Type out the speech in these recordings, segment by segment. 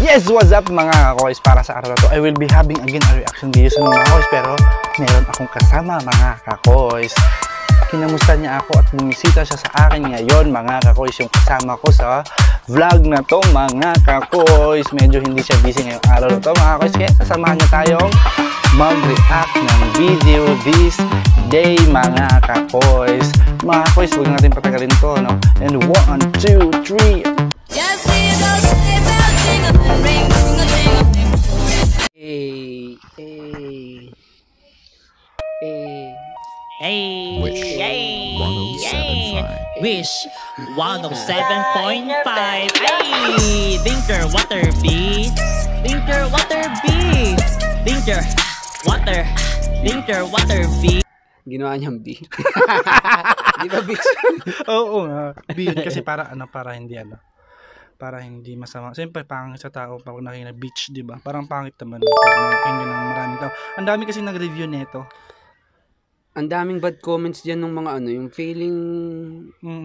Yes! What's up mga kakoys? Para sa araw na to, I will be having again a reaction video sa mga kakoys. Pero meron akong kasama mga kakoys. Kinamusta niya ako at bumisita siya sa akin ngayon mga kakoys. Yung kasama ko sa vlog na to mga kakoys. Medyo hindi siya busy ngayong araw na to mga kakoys. Kaya sasamahan niya tayong mag-react ng video this day mga kakoys. Mga kakoys, huwag natin patagalin to, no? And 1, 2, 3. Just see those people ring a ding a ding. Hey, hey, hey, hey, Wish 107.5. Wish 107.5. Hey, Dinker Water B, Dinker Water B, Dinker Water, Dinker Water B. Ginawa niyang B. Di ba B? Oo nga. B kasi para ano, para hindi ano, para hindi masama. Siyempre, pangit sa tao pag nakikita beach, di ba? Parang pangit naman. Ang dami kasi nag-review nito. Ang daming bad comments diyan ng mga ano, yung feeling,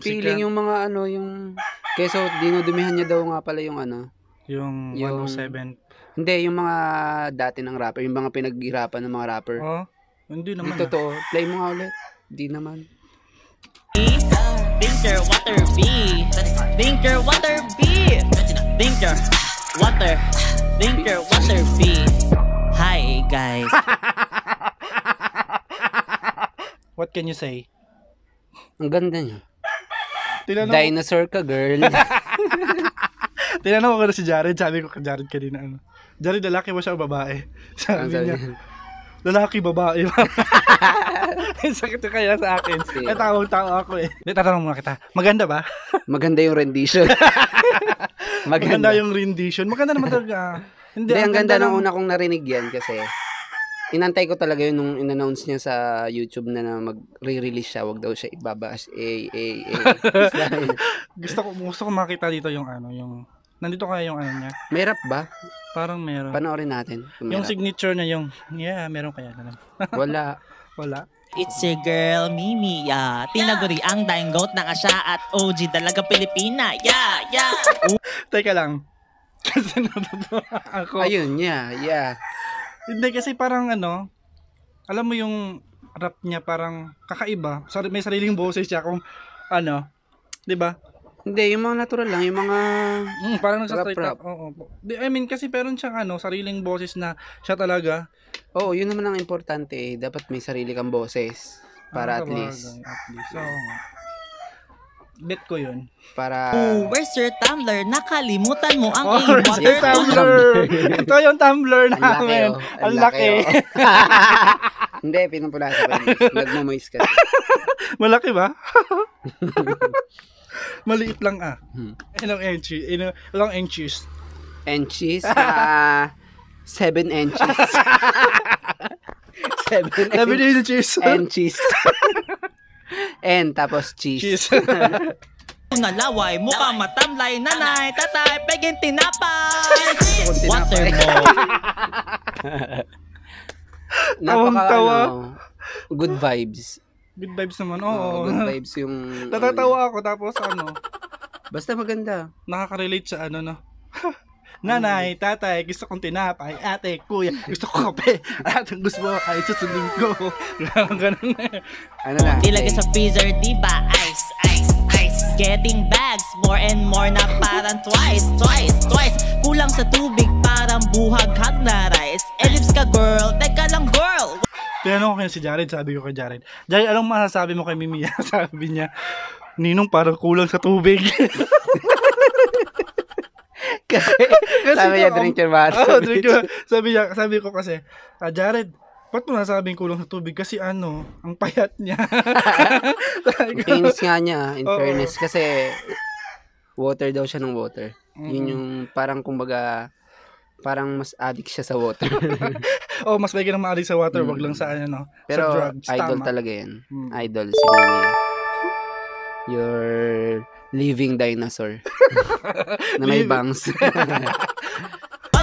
feeling yung mga ano, yung keso dinudumihan niya daw nga pala yung ano, yung 107. Hindi, yung mga dati ng rapper, yung mga pinaghirapan ng mga rapper. Oh, hindi naman. Hindi totoo. Play mo nga ulit. Hindi naman. Dinker Water B, Dinker Water B, Dinker Water, Dinker Water B. Hi guys. What can you say? Ang ganda niya. Dinosaur ka girl. Tinanong ko na si Jared, sabi ko kay Jared kanina, ano, Jared, lalaki ba siya o babae? Sabi niya, lalaki, babae. Sakit yung kaya sa akin. Natawag-tawa ako eh. Tatanong muna kita, maganda ba? Maganda yung rendition. Maganda yung rendition. Maganda naman talaga. Hindi, ang ganda ng una kong narinig yan kasi inantay ko talaga yun nung in-announce niya sa YouTube na mag-re-release siya. Wag daw siya ibabash. Gusto ko makita dito yung ano, yung nandito kaya yung ano niya. May rap ba? Parang meron. Panoorin natin. Yung signature niya yung, yeah, meron kaya na lang. Wala. Wala. It's your girl, Mimiyuh. Tinaguri ang dying goat na kasya at OG talaga Pilipina. Yeah, yeah. Teka lang. Kasi natutuwa ako. Ayun, yeah, yeah. Hindi, kasi parang ano, alam mo yung rap niya parang kakaiba. May sariling boses siya kung ano, di ba? Hindi, yung mga natural lang, yung mga parang nagsa-straight up. I mean, kasi meron siyang ano, sariling boses na siya talaga. Oo, yun naman ang importante eh. Dapat may sarili kang boses. Para at least. So, bet ko yun. Para where's your tumbler? Nakalimutan mo ang water tumbler. Ito yung tumbler namin. Ang laki. Hindi, pinapulasa pa yun. Nagmamoist ka. Malaki ba? Maliit lang ah. Ilang inches? Ilang inches? Inches? 7 inches. 7 inches. Inches. N tapos cheese. Cheese. Kung nalaway, mukha matamlay, nanay, tatay, pegin tinapay. Water mo. Napaka-tawa. Good vibes. Good vibes naman, oo. Good vibes yung natatawa ako, tapos ano, basta maganda. Nakaka-relate sa ano, no? Nanay, tatay, gusto kong tinapay. Ate, kuya, gusto ko kape. At gusto mo ay susundin ko. Ganun na. Ano na? Ilagay sa freezer, diba? Ice, ice, ice. Getting bags, more and more na parang twice. Kulang sa tubig, parang buhaghag na rice. Elips ka girl, teka lang girl. Tinanong ko kayo si Jared, sabi ko kay Jared, Jared, anong masasabi mo kay Mimiyuh? Sabi niya, Ninong, parang kulang sa tubig. Kasi sabi niya, drink your water. Oh, drink your, sabi ko kasi, Jared, ba't mo nasabing kulang sa tubig? Kasi ano, ang payat niya. Tainis nga niya, in fairness. Kasi water daw siya ng water. Yun yung parang kumbaga, parang mas addict siya sa water. Oh, mas bagay ng ma-addict sa water, wag lang sa ano, no? Pero sa drugs, idol tama. Talaga 'yan. Idol si Mimiyuh. Your living dinosaur. Na may bangs. 1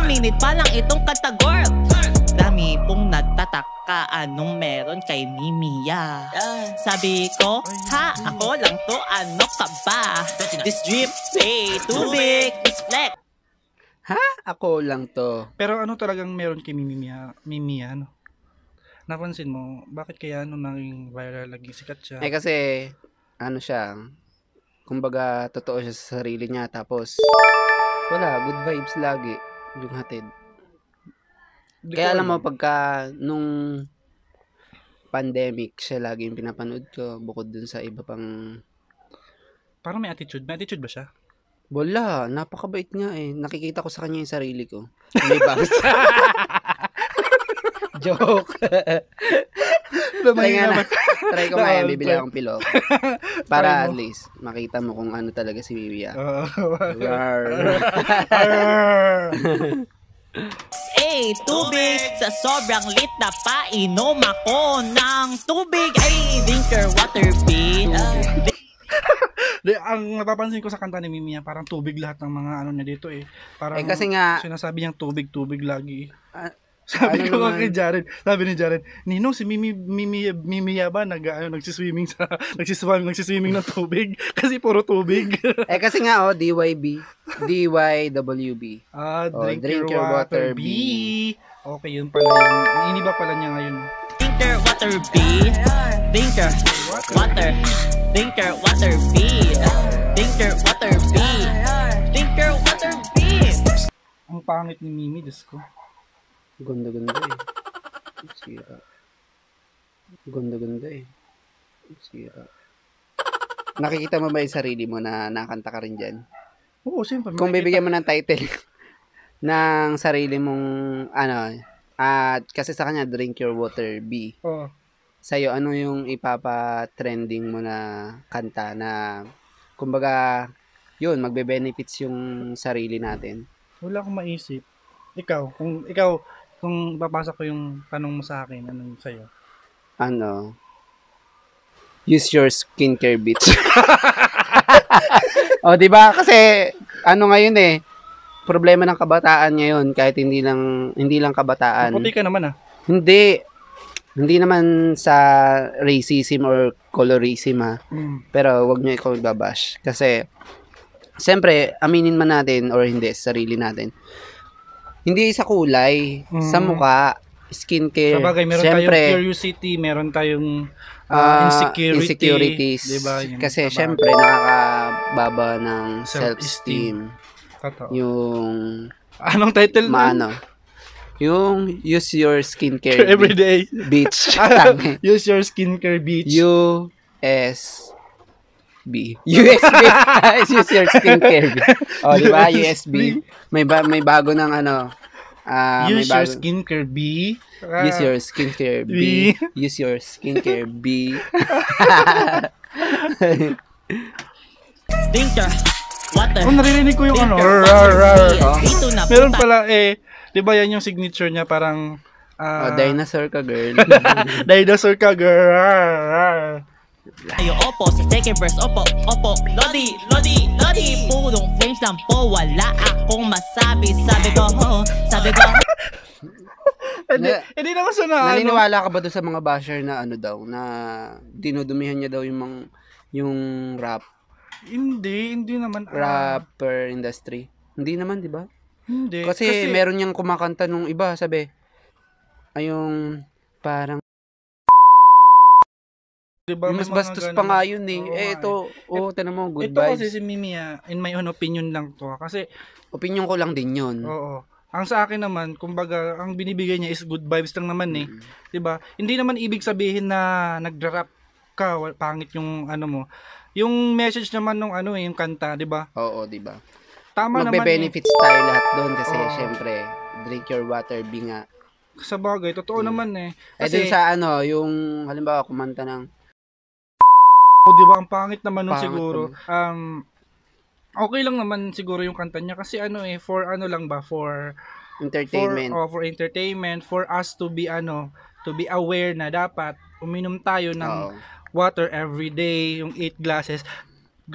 minute pa lang itong katagor. Dami pong nagtataka, anong meron kay Mimiyuh? Sabi ko, ha, ako lang to, ano ka ba? This drip, hey, tubig, this flex. Ha? Ako lang to. Pero ano talagang meron kay Mimiyuh, ano? Napansin mo, bakit kaya ano naging viral, laging sikat siya? Eh kasi, ano siya, kumbaga totoo siya sa sarili niya, tapos wala, good vibes lagi yung hatid. Kaya alam mo, pagka nung pandemic, siya lagi yung pinapanood ko, bukod dun sa iba pang... Parang may attitude. May attitude ba siya? Wala, napakabait niya eh. Nakikita ko sa kanya yung sarili ko. May bangs. Joke. Try nga na. Try ko nga yan. Bibili akong pilok. Para at least makita mo kung ano talaga si Mimiyuh. Ay, tubig sa sobrang lit na painom ako ng tubig. Ay, drinker water bin. Ang napapansin ko sa kanta ni Mimiyuh, parang tubig lahat ng mga ano niya dito eh. Parang eh kasi nga, sinasabi niyang tubig-tubig lagi. Sabi ko kay Jared, sabi ni Jared, Ninong, si Mimiyuh ba nagsiswimming sa, nagsiswimming ng tubig? Kasi puro tubig. Eh kasi nga, oh, DYB. DYWB. Ah, oh, drink your water B. Okay, yun pala yun. Iniba pala niya ngayon. Drink your water B. Ang pangit ni Mimi, Diyos ko. Ganda-ganda eh. Sira. Nakikita mo ba yung sarili mo na nakanta ka rin dyan? Oo, siyempre. Kung bibigyan mo ng title ng sarili mong, ano, at kasi sa kanya, drink your water, B. Oo. Sa'yo, ano yung ipapa-trending mo na kanta na, kumbaga, yun, magbe-benefits yung sarili natin? Wala akong maisip. Ikaw, kung babasa ko yung tanong mo sa akin, anong sa'yo? Ano? Use your skincare, bitch. O, diba? Kasi, ano ngayon eh, problema ng kabataan ngayon, kahit hindi lang kabataan. Puti ka naman ah. Hindi. Hindi naman sa racism or colorism ha. Pero, wag nyo ikaw babash. Kasi, siyempre, aminin man natin or hindi, sarili natin. Hindi sa kulay, sa mukha, skincare. Sabagay, meron tayong curiosity, meron tayong insecurities. Diba? Kasi syempre, nakakababa ng self-esteem. Yung... Anong title na? Yung use your skincare everyday. Bitch. Use your skincare, bitch. USB. Use your skincare. Oh, di ba? USB. May bago ng ano. Use your skincare B. Use your skincare B. Use your skincare B. Drinker water. Oh, naririnig ko yung ano. Meron pala eh. Di ba yan yung signature niya? Parang dinosaur ka, girl. Dinosaur ka, girl. Ayo opo, sa second verse, opo Lodi, purong flames lang po, wala akong masabi. Sabi ko Hindi naman sa na naniniwala ka ba doon sa mga basher na ano daw, na dinudumihan niya daw yung rap? Hindi naman rapper industry. Hindi naman, di ba? Hindi. Kasi meron niyang kumakanta nung iba, sabi ayong parang diba, mas bastos pa nga yun eh. Tanong mo, good ito vibes. Ito kasi si Mimiyuh, in my own opinion lang to. Kasi, opinion ko lang din yun. Oo. Ang sa akin naman, kumbaga, ang binibigay niya is good vibes lang naman eh. Diba? Hindi naman ibig sabihin na nag-rap ka, pangit yung ano mo. Yung message naman nung ano eh, yung kanta, diba? Oo, diba? Tama naman eh. Magbe-benefits tayo lahat doon kasi syempre, drink your water, be nga. Sa bagay, totoo naman eh. Kasi dun sa ano, yung halimbawa kumanta ng o diba, ang pangit naman nun siguro. Okay lang naman siguro yung kanta niya kasi ano eh, for ano lang ba? For entertainment. For entertainment, for us to be ano, to be aware na dapat uminom tayo ng water every day, yung 8 glasses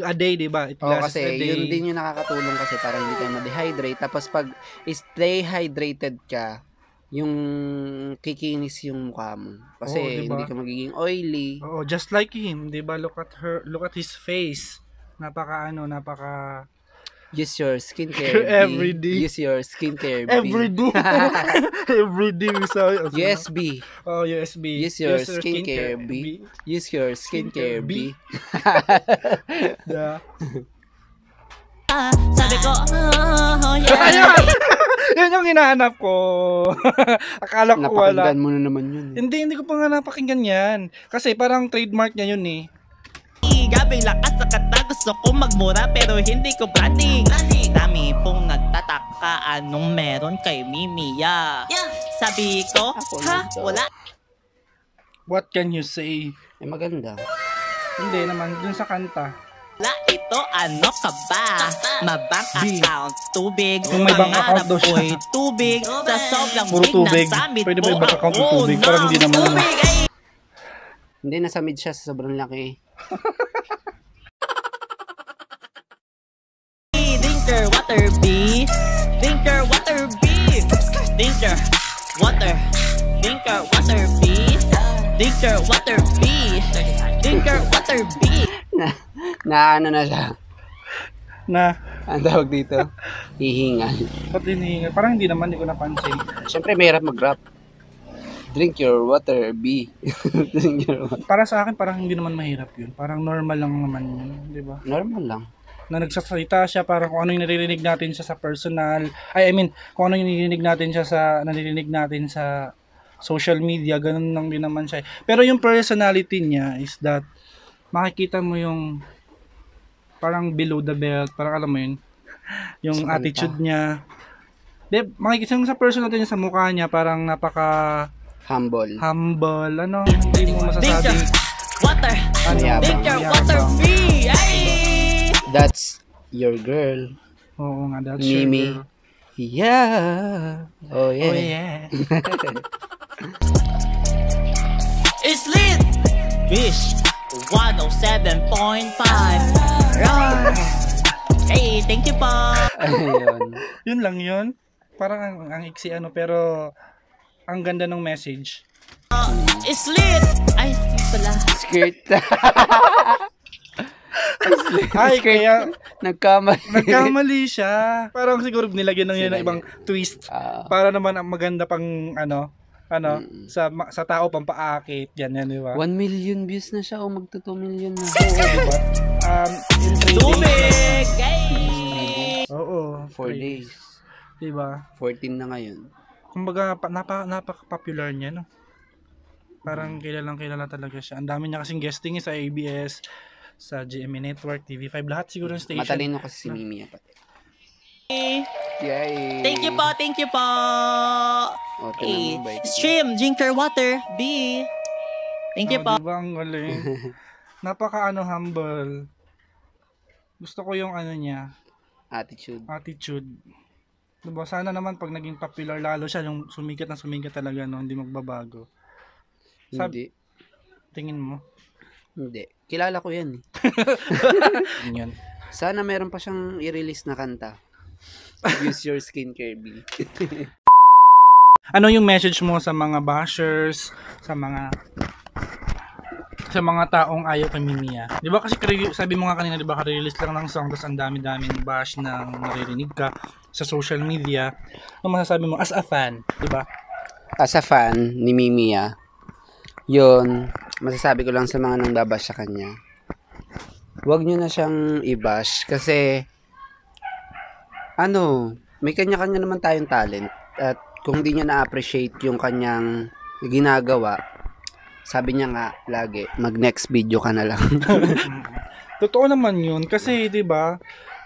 a day, diba? 8 glasses kasi, a day. Yun din yung nakakatulong kasi para hindi tayo ma-dehydrate. Tapos pag stay hydrated ka, yung kikinis yung mukha mo. Kasi diba? Hindi ka magiging oily. Oo, just like him, 'di ba? Look at his face. Napaka Use your skincare. Every day. Use your skincare. Every day. Every day. USB. Oh, USB. Use your skincare B. Use your skincare B. Sabi ko, oh, yeah. Yun yung hinahanap ko. Akala ko wala. Napakinggan mo na naman yun. Hindi ko pa nga napakinggan yan. Kasi parang trademark niya yun eh. Gabing lakas sa kata, gusto ko magmura pero hindi ko branding. Dami pong nagtataka anong meron kay Mimiyuh. Sabi ko, ha? Wala. What can you say? Eh maganda. Hindi naman, dun sa kanta. Wala ito, ano ka ba? Mabang account, tubig. Kung may bank account daw siya. Tubig, sa sobrang big na summit. Pwede ba yung bank account ng tubig? Parang hindi naman. Hindi, nasa mid siya sa sobrang laki. Drinker water bee, drinker water bee, drinker water, drinker water bee, drinker water bee, drinker water bee. Na ano na siya. Na ang tawag dito, hihingal. Ba't hinihingal? Parang hindi naman, hindi ko napansin. Siyempre mahirap mag-rap. Drink your water, B. Drink your water. Para sa akin, parang hindi naman mahirap yun. Parang normal lang naman yun, di ba? Normal lang. Na nagsasalita siya, parang kung ano yung naririnig natin siya sa personal. I mean, kung ano yung naririnig natin sa social media, ganun lang din naman siya. Pero yung personality niya is that, makikita mo yung parang below the belt, parang alam mo yun, yung sa attitude palita niya. Di, makikita mo sa personality niya, sa mukha niya, parang napaka... Humble. Ano? Hindi mo masasabi. Water. Mayabang. Water free. That's your girl. Oo nga, that's Mimi. Your girl. Yeah. Oh yeah. It's lit. Wish 107.5. Hey, thank you pa. Ayun. Yun lang yun. Parang ang iksi ano, pero... Ang ganda ng message. It's lit! Ay, pala. Skirt. Ay, kaya... Nagkamali siya. Parang siguro nilagyan ng yun ng ibang twist. Para naman ang maganda pang ano, sa tao pang paakit. Yan, diba? 1 million views na siya o magto 2 million na. Oo, diba? Dumig! Oo. 4 days. Diba? 14 na ngayon. Kumbaga, napaka-popular niya, no? Parang kilalang-kilala talaga siya. Ang dami niya kasing guesting sa ABS, sa GMA Network, TV5, lahat siguro ng station. Matalino kasi si Mimiyuh pati. Yay! Thank you po! Okay, stream, drinker water, B! Thank you po! Diba, ang galing. Napaka humble. Gusto ko yung ano niya. Attitude. Diba, sana naman pag naging popular lalo siya, yung sumikat talaga, no? Hindi magbabago. Hindi. Tingin mo? Hindi. Kilala ko yan. Yan. Sana meron pa siyang i-release na kanta. Use your skincare, B. Ano yung message mo sa mga bashers, sa mga taong ayaw kay Mimiyuh? Di ba kasi sabi mo nga kanina, di ba, ka-release lang ng song tapos ang dami-daming bash na naririnig ka sa social media. Ano masasabi mo as a fan, di ba? As a fan ni Mimiyuh, yun, masasabi ko lang sa mga nangbabash sa kanya. Huwag nyo na siyang i-bash kasi may kanya-kanya naman tayong talent at kung di niya na-appreciate yung kanyang ginagawa, sabi niya nga lagi, mag next video ka na lang. Totoo naman yun kasi, di ba,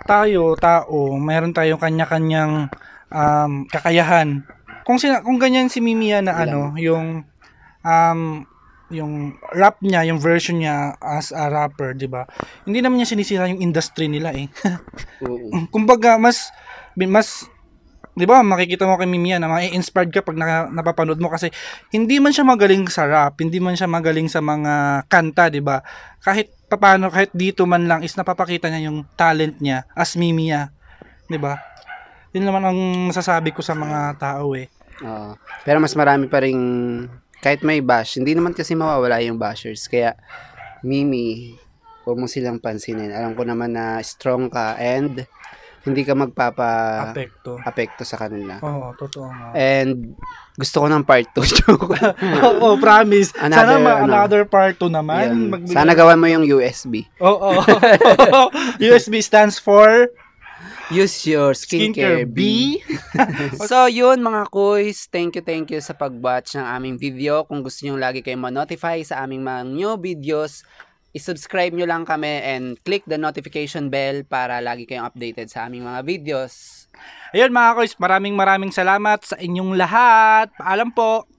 tayo tao, mayroon tayong kanya-kanyang kakayahan. Kung ganyan si Mimiyuh na yung rap niya, yung version niya as a rapper, di ba, hindi naman niya sinisira yung industry nila eh. Kumbaga mas di ba, makikita mo kay Mimiyuh na ma-inspired ka pag napapanood mo kasi hindi man siya magaling sa rap, hindi man siya magaling sa mga kanta, di ba? Kahit dito man lang is napapakita niya yung talent niya as Mimiyuh, di ba? Yun naman ang masasabi ko sa mga tao eh. Pero mas marami pa ring kahit may bash, hindi naman kasi mawawala yung bashers. Kaya Mimi, huwag mo silang pansinin. Alam ko naman na strong ka and hindi ka magpapa-apekto sa kanila. Oo, totoo nga. And gusto ko ng part 2. Oo, promise. Another, sana another part 2 naman. Sana gawan mo yung USB. Oo. USB stands for Use Your Skincare B. So yun mga kuys, thank you sa pag-watch ng aming video. Kung gusto nyo lagi kayong ma-notify sa aming mga new videos, i-subscribe nyo lang kami and click the notification bell para lagi kayong updated sa aming mga videos. Ayun mga kuys, maraming salamat sa inyong lahat. Paalam po.